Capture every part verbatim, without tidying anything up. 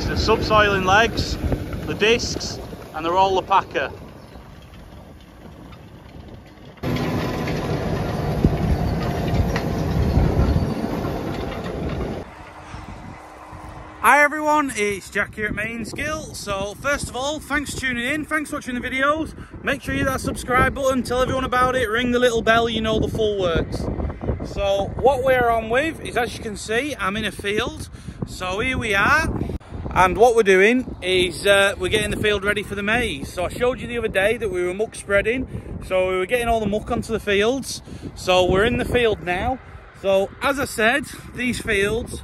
else. The subsoiling legs, the discs, and they're all Lopaka. Hi everyone, it's Jack here at Mainsgill. So first of all, thanks for tuning in, thanks for watching the videos. Make sure you hit that subscribe button, tell everyone about it, ring the little bell, you know the full works. So what we're on with is, as you can see, I'm in a field. So here we are, and what we're doing is uh, we're getting the field ready for the maize. So I showed you the other day that we were muck spreading, so we were getting all the muck onto the fields. So we're in the field now. So as I said, these fields,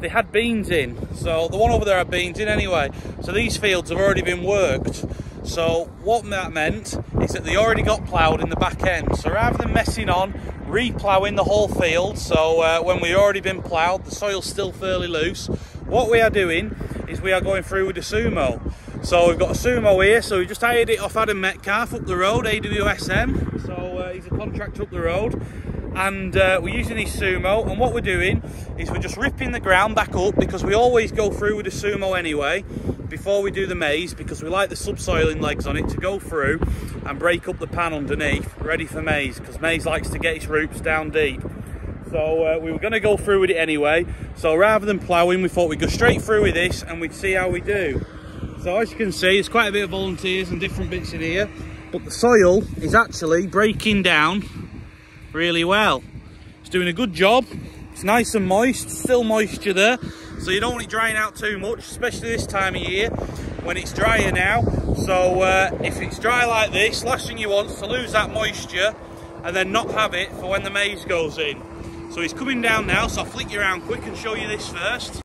they had beans in, so the one over there had beans in anyway, so these fields have already been worked. So what that meant is that they already got ploughed in the back end, so rather than messing on re-ploughing the whole field, so uh, when we've already been ploughed, the soil's still fairly loose, what we are doing is we are going through with the Sumo. So we've got a Sumo here, so we just hired it off Adam Metcalf up the road, A W S M, so uh, he's a contractor up the road. And uh, we're using this Sumo, and what we're doing is we're just ripping the ground back up, because we always go through with the Sumo anyway before we do the maize, because we like the subsoiling legs on it to go through and break up the pan underneath ready for maize, because maize likes to get its roots down deep. So uh, we were going to go through with it anyway, so rather than ploughing we thought we'd go straight through with this and we'd see how we do. So as you can see, there's quite a bit of volunteers and different bits in here, but the soil is actually breaking down really well. It's doing a good job. It's nice and moist, still moisture there, so you don't want it drying out too much, especially this time of year when it's drier now. So uh, if it's dry like this, last thing you want is to lose that moisture and then not have it for when the maize goes in. So it's coming down now, so I'll flick you around quick and show you this first.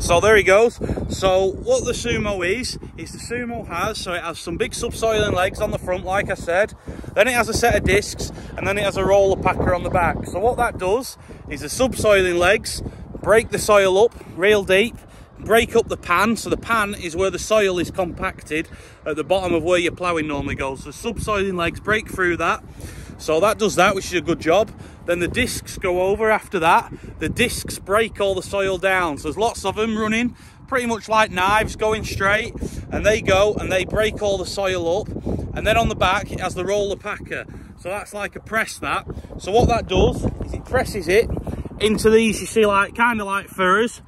So there he goes. So what the Sumo is, is the Sumo has, so it has some big subsoiling legs on the front, like I said. Then it has a set of discs, and then it has a roller packer on the back. So what that does is the subsoiling legs break the soil up real deep, break up the pan. So the pan is where the soil is compacted at the bottom of where your ploughing normally goes. The subsoiling legs break through that. So that does that, which is a good job. Then the discs go over after that. The discs break all the soil down. So there's lots of them running, pretty much like knives, going straight. And they go and they break all the soil up. And then on the back, it has the roller packer. So that's like a press, that. So what that does is it presses it into these, you see, like kind of like furrows.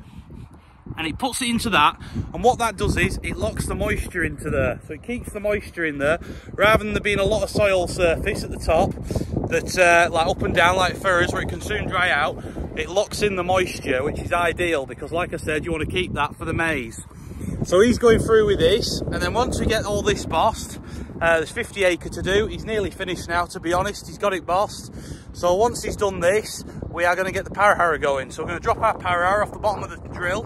And it puts it into that, and what that does is it locks the moisture into there, so it keeps the moisture in there rather than there being a lot of soil surface at the top that uh, like up and down like furrows where it can soon dry out. It locks in the moisture, which is ideal, because like I said, you want to keep that for the maize. So he's going through with this, and then once we get all this bossed, uh, there's fifty acre to do. He's nearly finished now, to be honest. He's got it bossed. So once he's done this, we are going to get the para-harrow going. So we're going to drop our para-harrow off the bottom of the drill.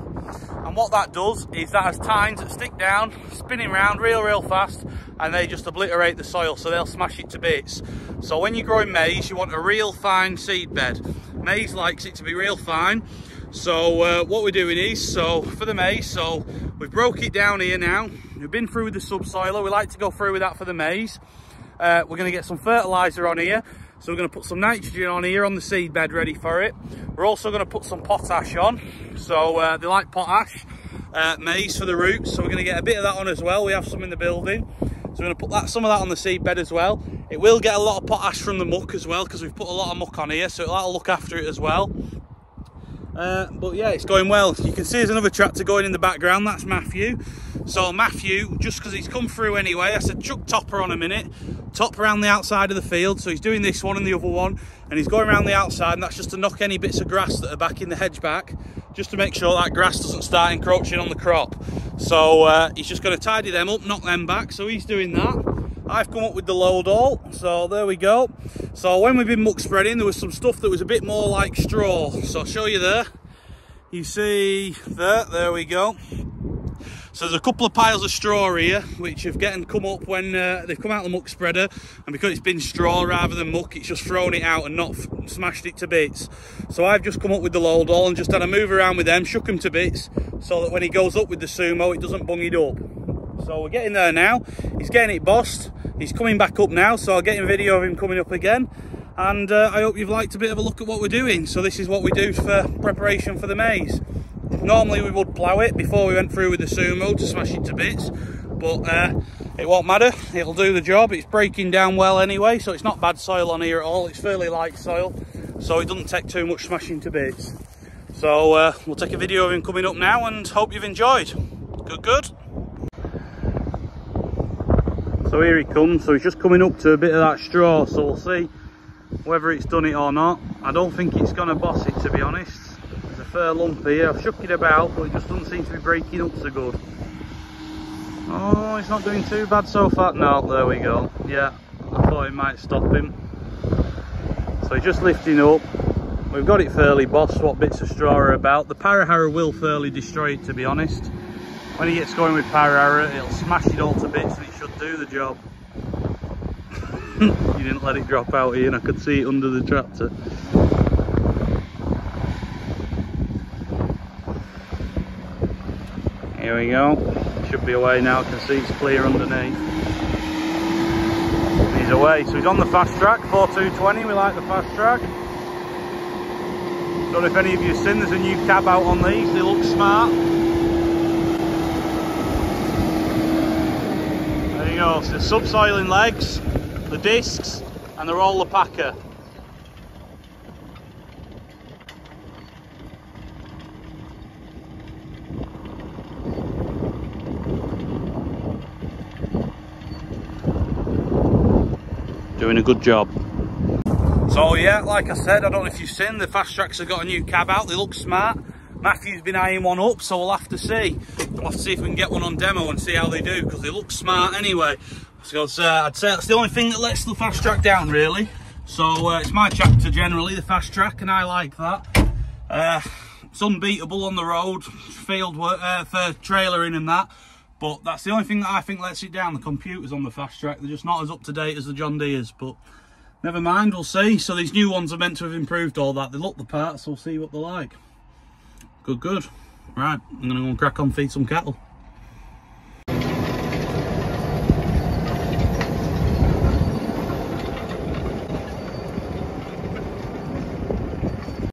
And what that does is that has tines that stick down, spinning round real, real fast, and they just obliterate the soil, so they'll smash it to bits. So when you're growing maize, you want a real fine seed bed. Maize likes it to be real fine. So uh, what we're doing is, so for the maize, so we've broke it down here now. We've been through with the subsoiler. We like to go through with that for the maize. Uh, we're going to get some fertiliser on here. So we're going to put some nitrogen on here on the seed bed ready for it. We're also going to put some potash on. So uh, they like potash, uh, maize for the roots. So we're going to get a bit of that on as well. We have some in the building. So we're going to put that, some of that on the seed bed as well. It will get a lot of potash from the muck as well, because we've put a lot of muck on here. So that'll look after it as well. Uh, but yeah, it's going well. You can see there's another tractor going in the background. That's Matthew. So Matthew, just because he's come through anyway, I said chuck topper on a minute, top around the outside of the field. So he's doing this one and the other one, and he's going around the outside, and that's just to knock any bits of grass that are back in the hedge back, just to make sure that grass doesn't start encroaching on the crop. So uh, he's just going to tidy them up, knock them back. So he's doing that. I've come up with the load all, so there we go. So when we've been muck spreading, there was some stuff that was a bit more like straw. So I'll show you there. You see there, there we go. So there's a couple of piles of straw here, which have getting come up when uh, they've come out of the muck spreader, and because it's been straw rather than muck, it's just thrown it out and not f smashed it to bits. So I've just come up with the load all and just had a move around with them, shook them to bits, so that when he goes up with the Sumo, it doesn't bung it up. So we're getting there now. He's getting it bossed. He's coming back up now, so I'll get a video of him coming up again. And uh, I hope you've liked a bit of a look at what we're doing. So this is what we do for preparation for the maize. Normally we would plough it before we went through with the Sumo to smash it to bits, but uh, it won't matter, it'll do the job. It's breaking down well anyway, so it's not bad soil on here at all. It's fairly light soil, so it doesn't take too much smashing to bits. So uh, we'll take a video of him coming up now and hope you've enjoyed. Good, good. So here he comes, so he's just coming up to a bit of that straw, so we'll see whether it's done it or not. I don't think it's going to boss it, to be honest. There's a fair lump here. I've shook it about, but it just doesn't seem to be breaking up so good. Oh, it's not doing too bad so far. No, there we go. Yeah, I thought it might stop him. So he's just lifting up. We've got it fairly bossed, what bits of straw are about. The para-harrow will fairly destroy it, to be honest. When he gets going with para-harrow, it'll smash it all to bits and it should do the job. You didn't let it drop out, Ian. I could see it under the tractor. Here we go. Should be away now. I can see it's clear underneath. He's away. So he's on the Fastrac forty-two twenty. We like the Fastrac. Don't know if any of you have seen, there's a new cab out on these. They look smart. There you go. So the subsoiling legs, the discs, and they're all Lapaka. Doing a good job. So yeah, like I said, I don't know if you've seen, the Fastracs have got a new cab out. They look smart. Matthew's been eyeing one up, so we'll have to see. We'll have to see if we can get one on demo and see how they do, because they look smart anyway. So uh, I'd say that's the only thing that lets the Fastrac down, really. So uh, it's my chapter generally, the Fastrac, and I like that. Uh, it's unbeatable on the road, field work, uh, for trailering and that. But that's the only thing that I think lets it down. The computers on the Fastrac, they're just not as up to date as the John Deere's. But never mind, we'll see. So these new ones are meant to have improved all that. They look the parts, so we'll see what they're like. Good, good. Right, I'm going to go and crack on, feed some cattle.